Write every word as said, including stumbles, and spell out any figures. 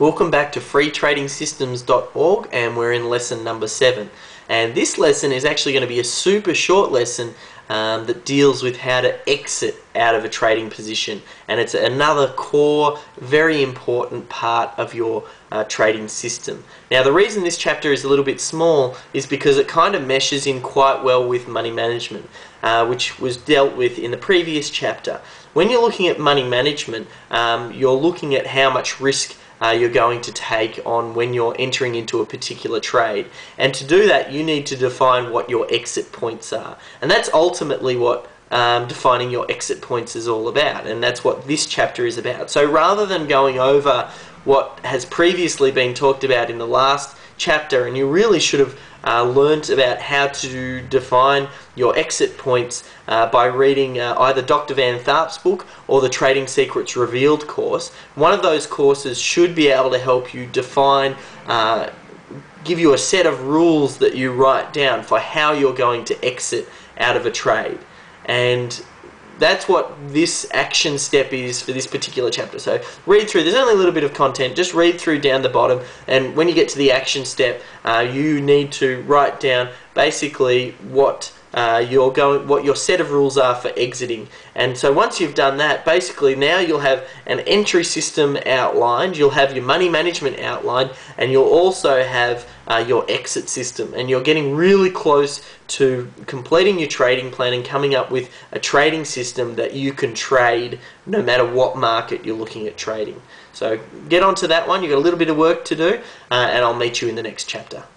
Welcome back to free trading systems dot org, and we're in lesson number seven. And this lesson is actually going to be a super short lesson um, that deals with how to exit out of a trading position. And it's another core, very important part of your uh, trading system. Now, the reason this chapter is a little bit small is because it kind of meshes in quite well with money management, uh, which was dealt with in the previous chapter. When you're looking at money management, um, you're looking at how much risk Uh, you're going to take on when you're entering into a particular trade. And to do that, you need to define what your exit points are. And that's ultimately what um, defining your exit points is all about. And that's what this chapter is about. So rather than going over what has previously been talked about in the last chapter, and you really should have uh, learnt about how to define your exit points uh, by reading uh, either Doctor Van Tharp's book or the Trading Secrets Revealed course. One of those courses should be able to help you define, uh, give you a set of rules that you write down for how you're going to exit out of a trade. And that's what this action step is for this particular chapter. So read through, there's only a little bit of content, just read through down the bottom, and when you get to the action step, uh, you need to write down basically what uh, you're going, what your set of rules are for exiting. And so once you've done that, basically now you'll have an entry system outlined, you'll have your money management outlined, and you'll also have uh, your exit system. And you're getting really close to completing your trading plan and coming up with a trading system that you can trade no matter what market you're looking at trading. So get onto that one, you've got a little bit of work to do, uh, and I'll meet you in the next chapter.